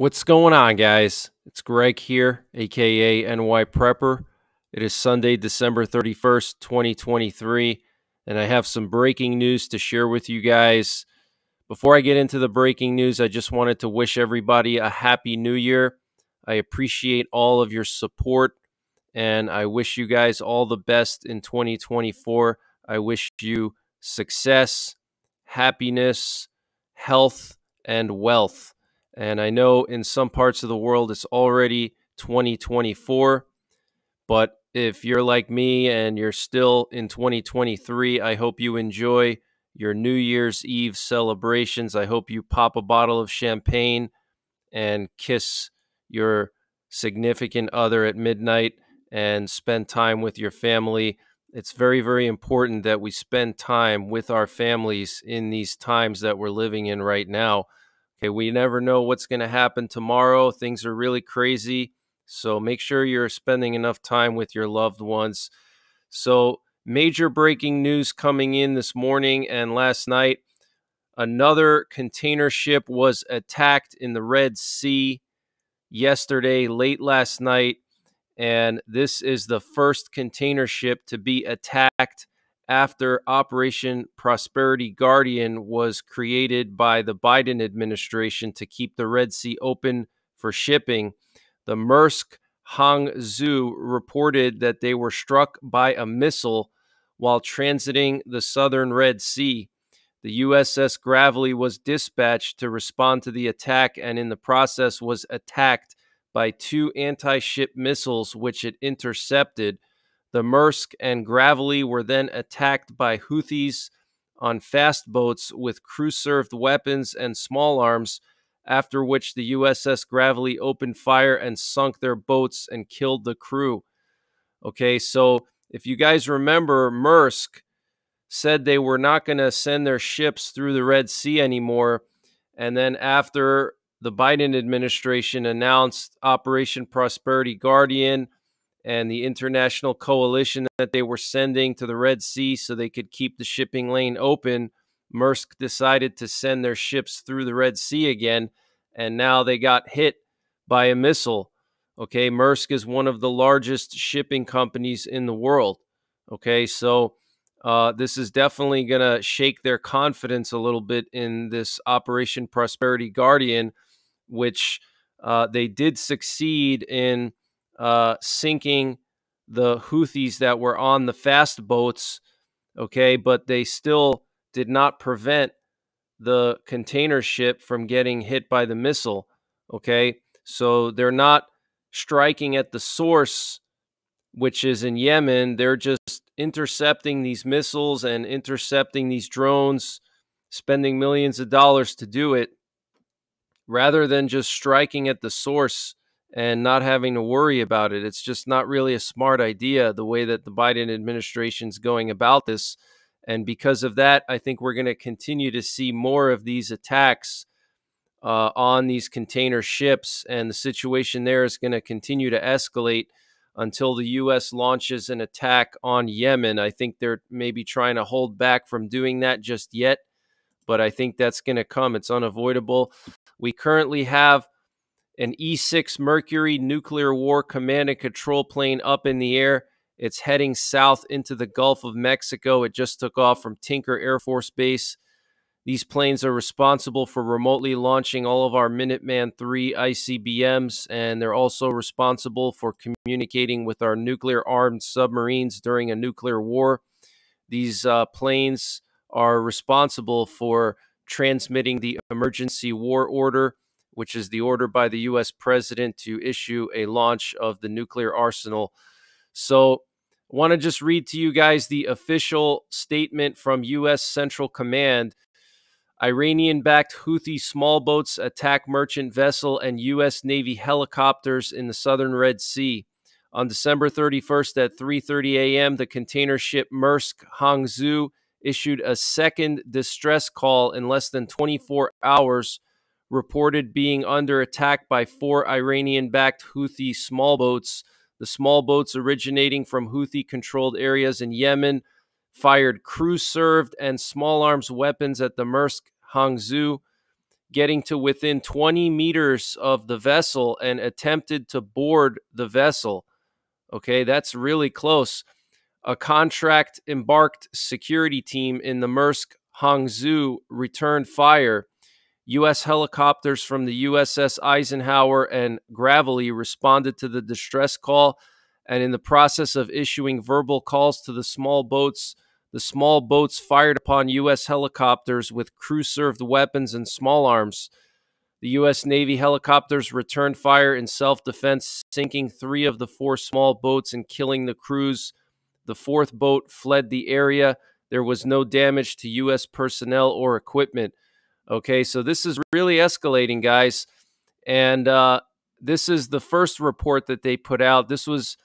What's going on, guys? It's Greg here, aka NY Prepper. It is Sunday, December 31st, 2023, and I have some breaking news to share with you guys. Before I get into the breaking news, I just wanted to wish everybody a happy new year. I appreciate all of your support, and I wish you guys all the best in 2024. I wish you success, happiness, health, and wealth. And I know in some parts of the world it's already 2024, but if you're like me and you're still in 2023, I hope you enjoy your New Year's Eve celebrations. I hope you pop a bottle of champagne and kiss your significant other at midnight and spend time with your family. It's very, very important that we spend time with our families in these times that we're living in right now. Okay, we never know what's going to happen tomorrow. Things are really crazy. So make sure you're spending enough time with your loved ones. So major breaking news coming in this morning and last night. Another container ship was attacked in the Red Sea yesterday, late last night. And this is the first container ship to be attacked after Operation Prosperity Guardian was created by the Biden administration to keep the Red Sea open for shipping. The Maersk Hangzhou reported that they were struck by a missile while transiting the southern Red Sea. The USS Gravely was dispatched to respond to the attack and in the process was attacked by two anti-ship missiles which it intercepted. The Maersk and Gravely were then attacked by Houthis on fast boats with crew-served weapons and small arms, after which the USS Gravely opened fire and sunk their boats and killed the crew. Okay, so if you guys remember, Maersk said they were not going to send their ships through the Red Sea anymore, and then after the Biden administration announced Operation Prosperity Guardian and the international coalition that they were sending to the Red Sea so they could keep the shipping lane open, Maersk decided to send their ships through the Red Sea again, and now they got hit by a missile. Okay, Maersk is one of the largest shipping companies in the world. Okay, so this is definitely going to shake their confidence a little bit in this Operation Prosperity Guardian, which they did succeed in sinking the Houthis that were on the fast boats, okay, but they still did not prevent the container ship from getting hit by the missile, okay? So they're not striking at the source, which is in Yemen. They're just intercepting these missiles and intercepting these drones, spending millions of dollars to do it, rather than just striking at the source and not having to worry about it. It's just not really a smart idea the way that the Biden administration's going about this. And because of that, I think we're going to continue to see more of these attacks on these container ships. And the situation there is going to continue to escalate until the U.S. launches an attack on Yemen. I think they're maybe trying to hold back from doing that just yet, but I think that's going to come. It's unavoidable. We currently have an E-6 Mercury nuclear war command and control plane up in the air. It's heading south into the Gulf of Mexico. It just took off from Tinker Air Force Base. These planes are responsible for remotely launching all of our Minuteman III ICBMs, and they're also responsible for communicating with our nuclear-armed submarines during a nuclear war. These planes are responsible for transmitting the emergency war order, which is the order by the U.S. president to issue a launch of the nuclear arsenal. So I want to just read to you guys the official statement from U.S. Central Command. Iranian-backed Houthi small boats attack merchant vessel and U.S. Navy helicopters in the southern Red Sea. On December 31st at 3:30 a.m., the container ship Maersk Hangzhou issued a second distress call in less than 24 hours, reported being under attack by four Iranian-backed Houthi small boats. The small boats originating from Houthi-controlled areas in Yemen fired crew-served and small-arms weapons at the Maersk Hangzhou. getting to within 20 meters of the vessel and attempted to board the vessel. Okay, that's really close. A contract embarked security team in the Maersk Hangzhou returned fire. U.S. helicopters from the USS Eisenhower and Gravely responded to the distress call, and in the process of issuing verbal calls to the small boats fired upon U.S. helicopters with crew-served weapons and small arms. The U.S. Navy helicopters returned fire in self-defense, sinking 3 of the 4 small boats and killing the crews. The 4th boat fled the area. There was no damage to U.S. personnel or equipment. Okay, so this is really escalating, guys. And this is the first report that they put out. This was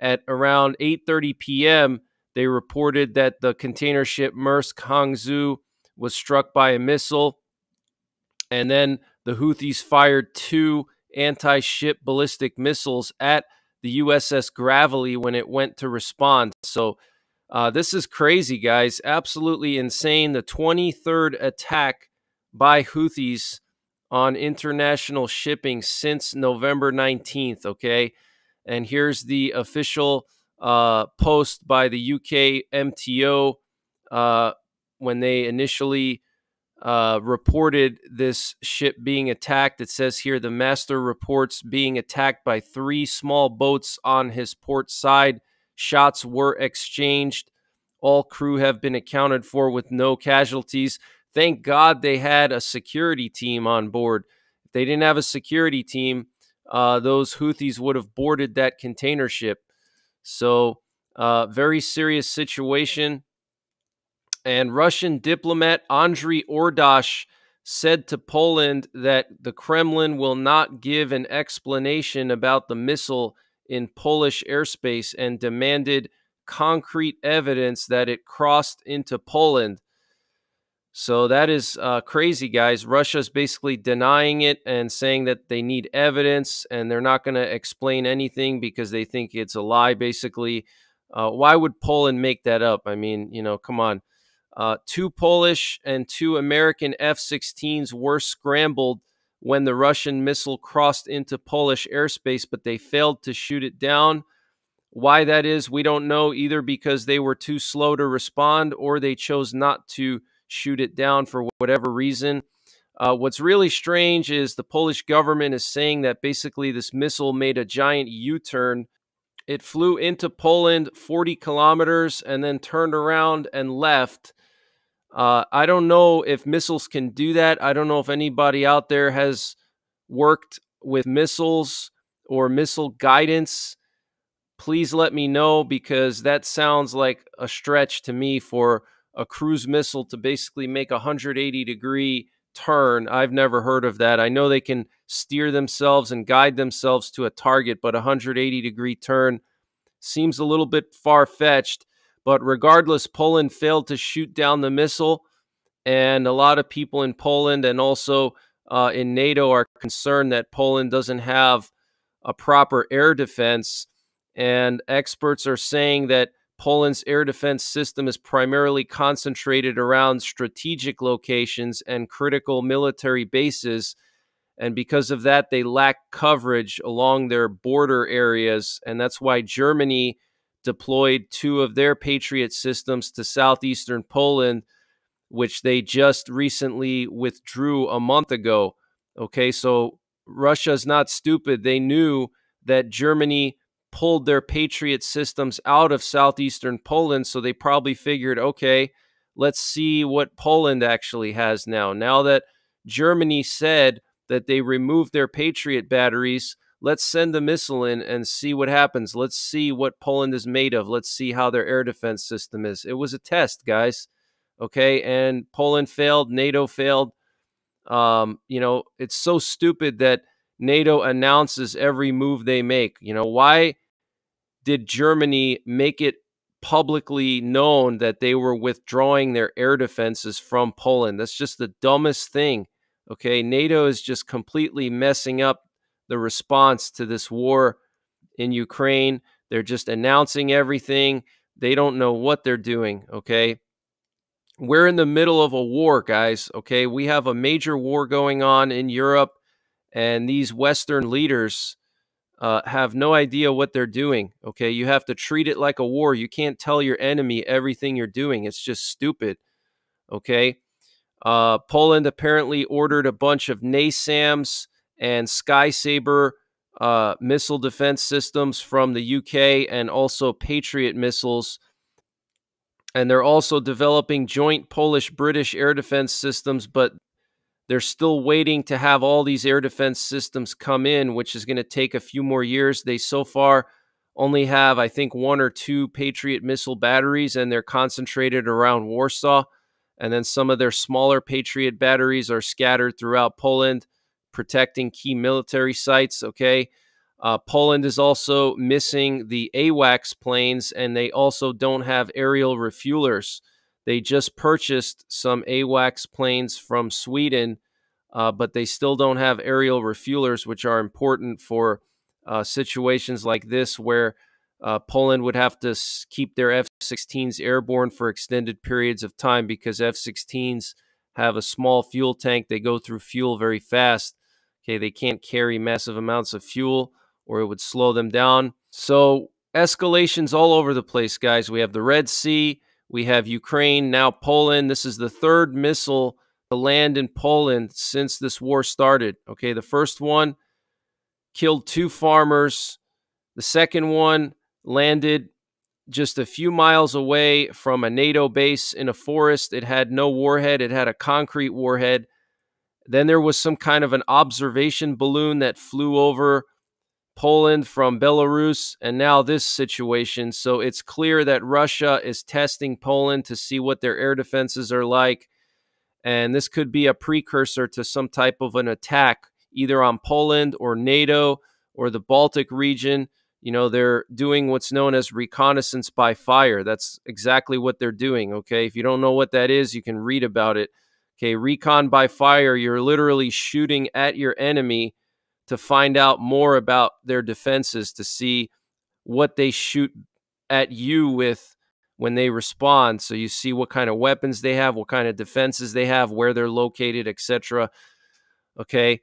at around 8:30 p.m. They reported that the container ship Maersk Hangzhou was struck by a missile. And then the Houthis fired 2 anti-ship ballistic missiles at the USS Gravely when it went to respond. So this is crazy, guys. Absolutely insane. The 23rd attack by Houthis on international shipping since November 19th, okay? And here's the official post by the UK MTO when they initially reported this ship being attacked. It says here, the master reports being attacked by 3 small boats on his port side. Shots were exchanged. All crew have been accounted for with no casualties. Thank God they had a security team on board. If they didn't have a security team, those Houthis would have boarded that container ship. So, very serious situation. And Russian diplomat Andrei Ordosh said to Poland that the Kremlin will not give an explanation about the missile in Polish airspace and demanded concrete evidence that it crossed into Poland. So that is crazy, guys. Russia's basically denying it and saying that they need evidence, and they're not going to explain anything because they think it's a lie, basically. Why would Poland make that up? I mean, you know, come on. 2 Polish and 2 American F-16s were scrambled when the Russian missile crossed into Polish airspace, but they failed to shoot it down. Why that is, we don't know, either because they were too slow to respond or they chose not to shoot it down for whatever reason. What's really strange is the Polish government is saying that basically this missile made a giant U-turn. It flew into Poland 40 kilometers and then turned around and left. I don't know if missiles can do that. I don't know if anybody out there has worked with missiles or missile guidance. Please let me know, because that sounds like a stretch to me for a cruise missile to basically make a 180-degree turn. I've never heard of that. I know they can steer themselves and guide themselves to a target, but a 180-degree turn seems a little bit far-fetched. But regardless, Poland failed to shoot down the missile, and a lot of people in Poland and also in NATO are concerned that Poland doesn't have a proper air defense, and experts are saying that Poland's air defense system is primarily concentrated around strategic locations and critical military bases, and because of that, they lack coverage along their border areas, and that's why Germany deployed 2 of their Patriot systems to southeastern Poland, which they just recently withdrew a month ago. Okay, so Russia's not stupid. They knew that Germany pulled their Patriot systems out of southeastern Poland, so they probably figured, okay, let's see what Poland actually has now. Now that Germany said that they removed their Patriot batteries, let's send a missile in and see what happens. Let's see what Poland is made of. Let's see how their air defense system is. It was a test, guys, okay? And Poland failed. NATO failed. You know, it's so stupid that NATO announces every move they make. You know, why did Germany make it publicly known that they were withdrawing their air defenses from Poland? That's just the dumbest thing, okay? NATO is just completely messing up the response to this war in Ukraine. They're just announcing everything. They don't know what they're doing, okay? We're in the middle of a war, guys, okay? We have a major war going on in Europe, and these Western leaders have no idea what they're doing, okay? You have to treat it like a war. You can't tell your enemy everything you're doing. It's just stupid, okay? Poland apparently ordered a bunch of NASAMS and Sky Saber missile defense systems from the UK and also Patriot missiles. And they're also developing joint Polish-British air defense systems, but they're still waiting to have all these air defense systems come in, which is going to take a few more years. They so far only have, I think, one or two Patriot missile batteries, and they're concentrated around Warsaw. And then some of their smaller Patriot batteries are scattered throughout Poland, protecting key military sites, okay? Poland is also missing the AWACS planes, and they also don't have aerial refuelers. They just purchased some AWACS planes from Sweden, but they still don't have aerial refuelers, which are important for situations like this where Poland would have to keep their F-16s airborne for extended periods of time because F-16s have a small fuel tank. They go through fuel very fast. Okay, they can't carry massive amounts of fuel, or it would slow them down. So escalations all over the place, guys. We have the Red Sea. We have Ukraine, now Poland. This is the third missile to land in Poland since this war started. Okay, the first one killed 2 farmers. The second one landed just a few miles away from a NATO base in a forest. It had no warhead. It had a concrete warhead. Then there was some kind of an observation balloon that flew over Poland from Belarus, and now this situation. So it's clear that Russia is testing Poland to see what their air defenses are like, and this could be a precursor to some type of an attack either on Poland or NATO or the Baltic region. You know, they're doing what's known as reconnaissance by fire. That's exactly what they're doing, okay? If you don't know what that is, you can read about it. Okay, recon by fire, you're literally shooting at your enemy to find out more about their defenses, to see what they shoot at you with when they respond. So you see what kind of weapons they have, what kind of defenses they have, where they're located, etc. Okay,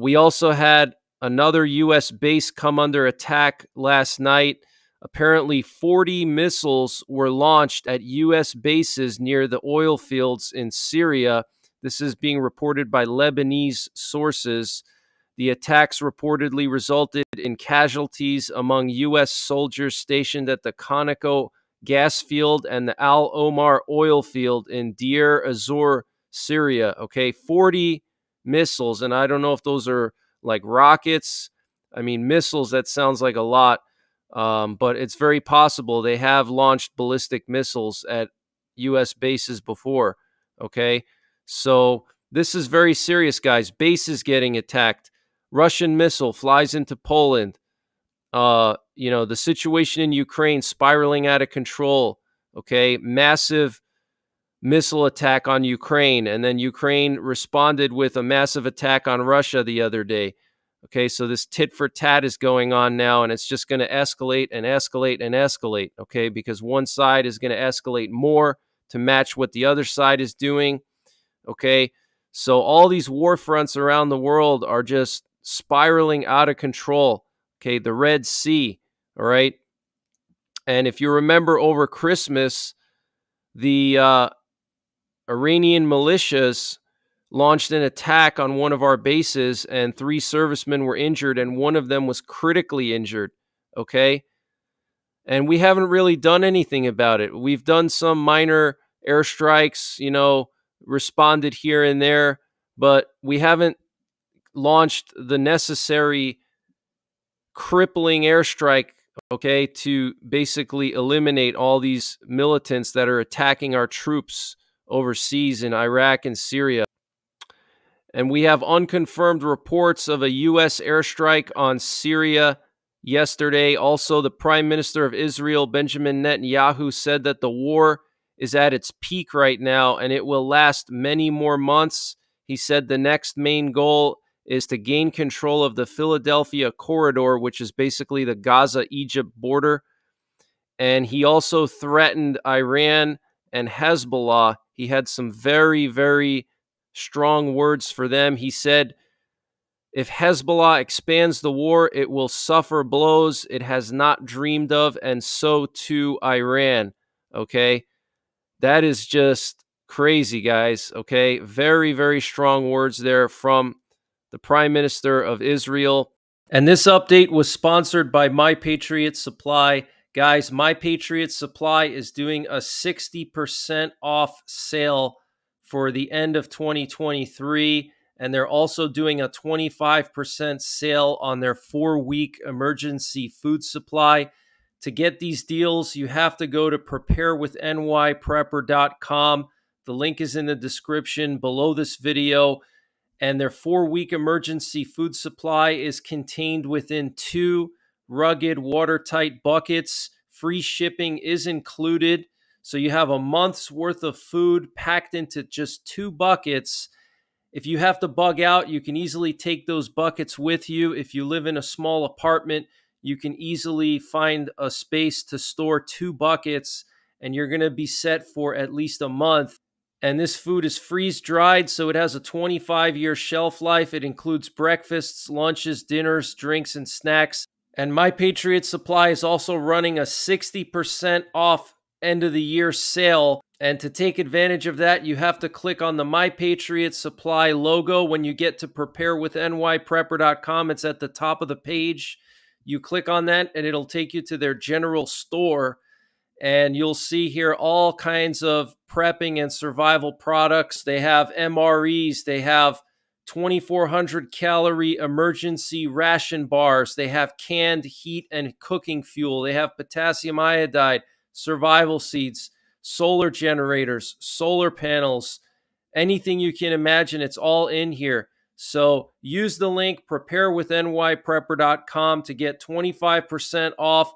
we also had another U.S. base come under attack last night. Apparently, 40 missiles were launched at U.S. bases near the oil fields in Syria. This is being reported by Lebanese sources. The attacks reportedly resulted in casualties among U.S. soldiers stationed at the Conoco gas field and the Al Omar oil field in Deir Azur, Syria. Okay, 40 missiles, and I don't know if those are like rockets. I mean, missiles, that sounds like a lot. But it's very possible they have launched ballistic missiles at U.S. bases before, okay? So this is very serious, guys. Bases getting attacked. Russian missile flies into Poland. You know, the situation in Ukraine spiraling out of control, okay? Massive missile attack on Ukraine, and then Ukraine responded with a massive attack on Russia the other day. Okay, so this tit for tat is going on now, and it's just going to escalate and escalate and escalate, okay, because one side is going to escalate more to match what the other side is doing, okay? So all these war fronts around the world are just spiraling out of control, okay? The Red Sea, all right? And if you remember over Christmas, the Iranian militias launched an attack on one of our bases, and 3 servicemen were injured, and one of them was critically injured, okay? And we haven't really done anything about it. We've done some minor airstrikes, you know, responded here and there, but we haven't launched the necessary crippling airstrike, okay, to basically eliminate all these militants that are attacking our troops overseas in Iraq and Syria. And we have unconfirmed reports of a U.S. airstrike on Syria yesterday. Also, the Prime Minister of Israel, Benjamin Netanyahu, said that the war is at its peak right now and it will last many more months. He said the next main goal is to gain control of the Philadelphia corridor, which is basically the Gaza-Egypt border. And he also threatened Iran and Hezbollah. He had some very, very strong words for them. He said, if Hezbollah expands the war, it will suffer blows it has not dreamed of, and so too Iran. Okay? That is just crazy, guys. Okay? Very, very strong words there from the Prime Minister of Israel. And this update was sponsored by My Patriot Supply. Guys, My Patriot Supply is doing a 60% off sale for the end of 2023. And they're also doing a 25% sale on their 4-week emergency food supply. To get these deals, you have to go to preparewithnyprepper.com. The link is in the description below this video. And their 4-week emergency food supply is contained within 2 rugged, watertight buckets. Free shipping is included. So you have a month's worth of food packed into just 2 buckets. If you have to bug out, you can easily take those buckets with you. If you live in a small apartment, you can easily find a space to store 2 buckets, and you're going to be set for at least a month. And this food is freeze-dried, so it has a 25-year shelf life. It includes breakfasts, lunches, dinners, drinks, and snacks. And My Patriot Supply is also running a 60% off end-of-the-year sale. And to take advantage of that, you have to click on the My Patriot Supply logo when you get to preparewithnyprepper.com. It's at the top of the page. You click on that, and it'll take you to their general store. And you'll see here all kinds of prepping and survival products. They have MREs. They have 2,400-calorie emergency ration bars. They have canned heat and cooking fuel. They have potassium iodide, survival seeds, solar generators, solar panels, anything you can imagine, it's all in here. So use the link preparewithnyprepper.com to get 25% off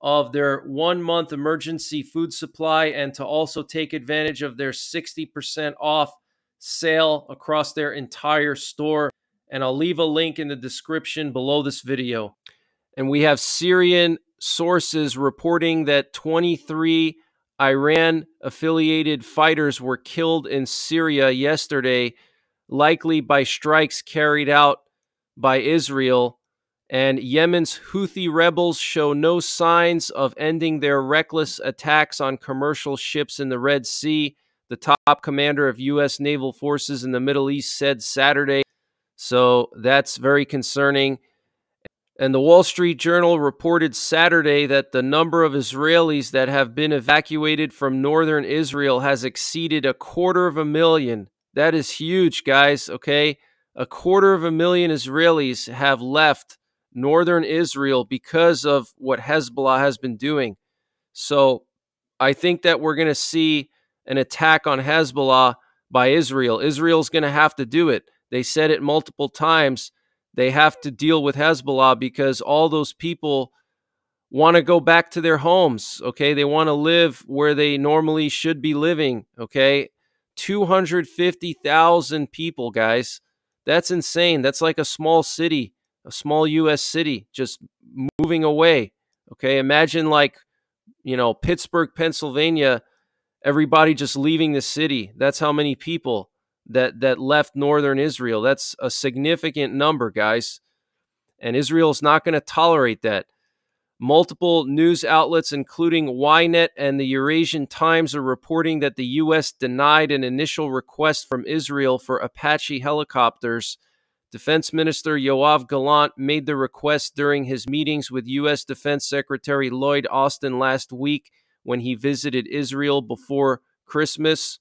of their 1-month emergency food supply and to also take advantage of their 60% off sale across their entire store. And I'll leave a link in the description below this video. And we have Syrian sources reporting that 23 Iran-affiliated fighters were killed in Syria yesterday, likely by strikes carried out by Israel. And Yemen's Houthi rebels show no signs of ending their reckless attacks on commercial ships in the Red Sea, the top commander of U.S. naval forces in the Middle East said Saturday. So that's very concerning. And the Wall Street Journal reported Saturday that the number of Israelis that have been evacuated from northern Israel has exceeded 250,000. That is huge, guys, okay? 250,000 Israelis have left northern Israel because of what Hezbollah has been doing. So I think that we're going to see an attack on Hezbollah by Israel. Israel's going to have to do it. They said it multiple times. They have to deal with Hezbollah because all those people want to go back to their homes, okay? They want to live where they normally should be living, okay? 250,000 people, guys. That's insane. That's like a small city, a small U.S. city just moving away, okay? Imagine like, you know, Pittsburgh, Pennsylvania, everybody just leaving the city. That's how many people that left northern Israel. That's a significant number, guys. And Israel's not going to tolerate that. Multiple news outlets, including Ynet and the Eurasian Times, are reporting that the U.S. denied an initial request from Israel for Apache helicopters. Defense Minister Yoav Gallant made the request during his meetings with U.S. Defense Secretary Lloyd Austin last week when he visited Israel before Christmas.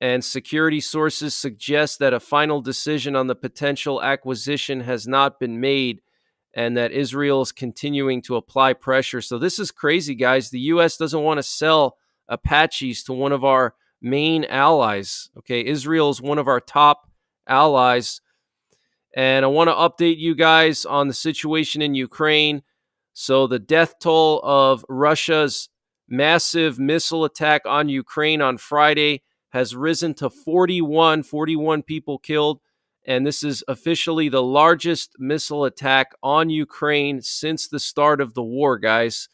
And security sources suggest that a final decision on the potential acquisition has not been made and that Israel is continuing to apply pressure. So this is crazy, guys. The U.S. doesn't want to sell Apaches to one of our main allies. Okay, Israel is one of our top allies. And I want to update you guys on the situation in Ukraine. So the death toll of Russia's massive missile attack on Ukraine on Friday has risen to 41 people killed, and this is officially the largest missile attack on Ukraine since the start of the war, guys.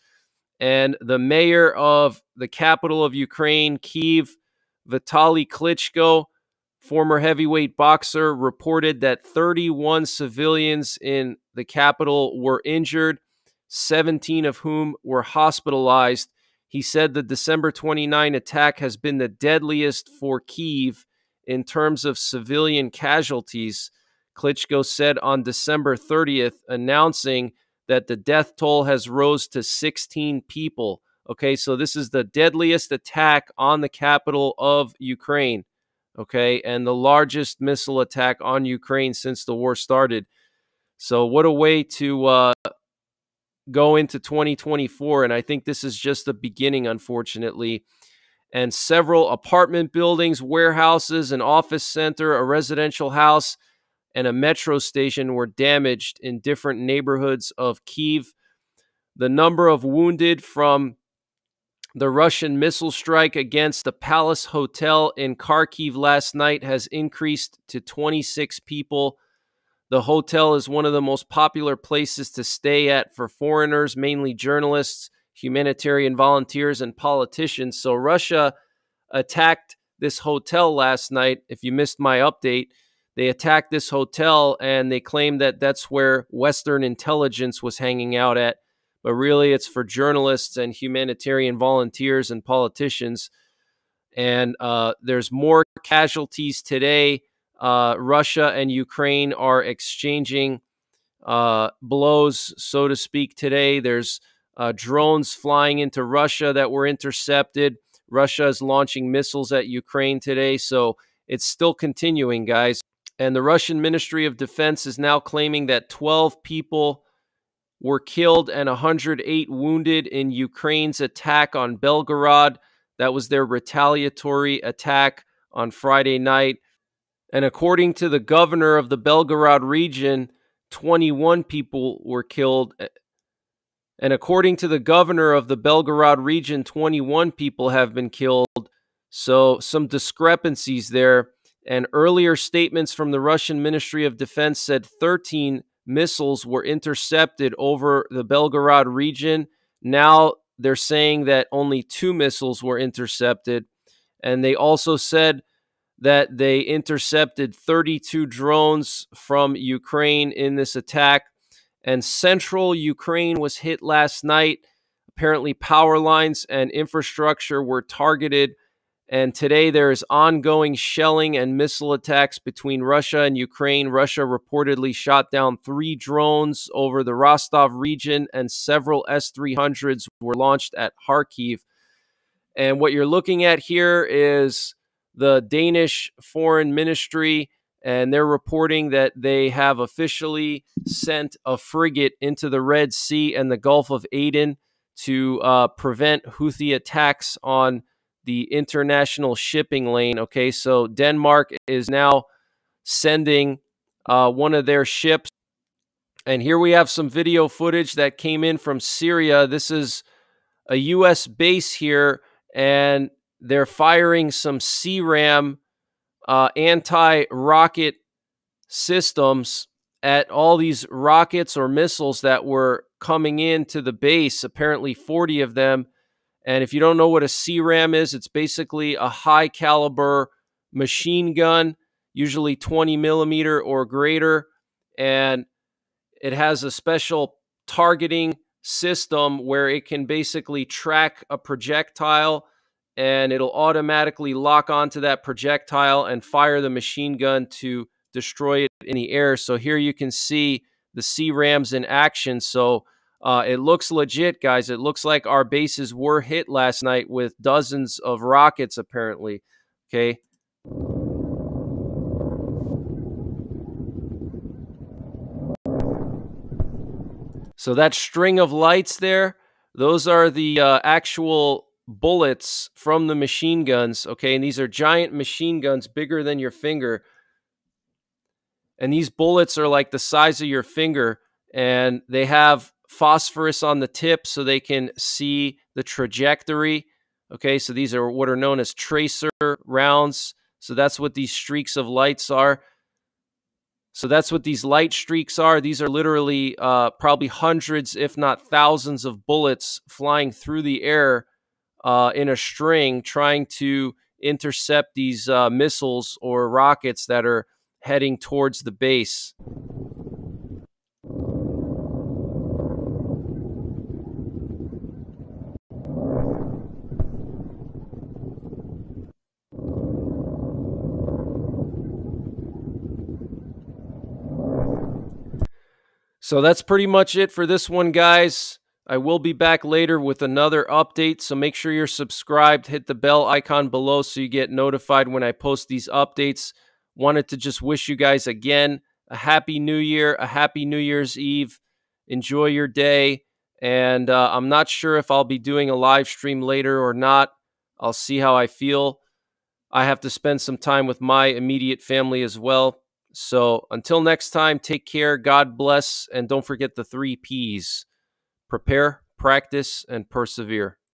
And the mayor of the capital of Ukraine, Kyiv, Vitaly Klitschko, former heavyweight boxer, reported that 31 civilians in the capital were injured, 17 of whom were hospitalized. He said the December 29 attack has been the deadliest for Kyiv in terms of civilian casualties. Klitschko said on December 30th, announcing that the death toll has rose to 16 people. Okay, so this is the deadliest attack on the capital of Ukraine, okay, and the largest missile attack on Ukraine since the war started. So what a way to go into 2024, and I think this is just the beginning, unfortunately. And several apartment buildings, warehouses, an office center, a residential house, and a metro station were damaged in different neighborhoods of Kyiv. The number of wounded from the Russian missile strike against the Palace Hotel in Kharkiv last night has increased to 26 people. The hotel is one of the most popular places to stay at for foreigners, mainly journalists, humanitarian volunteers, and politicians. So Russia attacked this hotel last night. If you missed my update, they attacked this hotel and they claimed that that's where Western intelligence was hanging out at. But really, it's for journalists and humanitarian volunteers and politicians. And there's more casualties today. Russia and Ukraine are exchanging blows, so to speak, today. There's drones flying into Russia that were intercepted. Russia is launching missiles at Ukraine today. So it's still continuing, guys. And the Russian Ministry of Defense is now claiming that 12 people were killed and 108 wounded in Ukraine's attack on Belgorod. That was their retaliatory attack on Friday night. And according to the governor of the Belgorod region, 21 people were killed. And according to the governor of the Belgorod region, 21 people have been killed. So some discrepancies there. And earlier statements from the Russian Ministry of Defense said 13 missiles were intercepted over the Belgorod region. Now they're saying that only 2 missiles were intercepted. And they also said that they intercepted 32 drones from Ukraine in this attack. And central Ukraine was hit last night. Apparently power lines and infrastructure were targeted. And today there is ongoing shelling and missile attacks between Russia and Ukraine. Russia reportedly shot down 3 drones over the Rostov region, and several S-300s were launched at Kharkiv. And what you're looking at here is the Danish Foreign Ministry, and they're reporting that they have officially sent a frigate into the Red Sea and the Gulf of Aden to prevent Houthi attacks on the international shipping lane. Okay, so Denmark is now sending one of their ships. And here we have some video footage that came in from Syria. This is a U.S. base here, and they're firing some C-RAM anti-rocket systems at all these rockets or missiles that were coming into the base, apparently 40 of them. And if you don't know what a C-RAM is, it's basically a high caliber machine gun, usually 20 millimeter or greater. And it has a special targeting system where it can basically track a projectile and it'll automatically lock onto that projectile and fire the machine gun to destroy it in the air. So here you can see the C-RAMs in action. So it looks legit, guys. It looks like our bases were hit last night with dozens of rockets, apparently. Okay. So that string of lights there, those are the actual bullets from the machine guns. Okay. And these are giant machine guns, bigger than your finger. And these bullets are like the size of your finger, and they have phosphorus on the tip so they can see the trajectory. Okay, so these are what are known as tracer rounds. So that's what these streaks of lights are. So that's what these light streaks are. These are literally probably hundreds, if not thousands, of bullets flying through the air in a string, trying to intercept these missiles or rockets that are heading towards the base. So that's pretty much it for this one, guys. I will be back later with another update, so make sure you're subscribed. Hit the bell icon below so you get notified when I post these updates. Wanted to just wish you guys again a happy new year, a happy New Year's Eve. Enjoy your day. And I'm not sure if I'll be doing a live stream later or not. I'll see how I feel. I have to spend some time with my immediate family as well. So until next time, take care, God bless, and don't forget the 3 Ps. Prepare, practice, and persevere.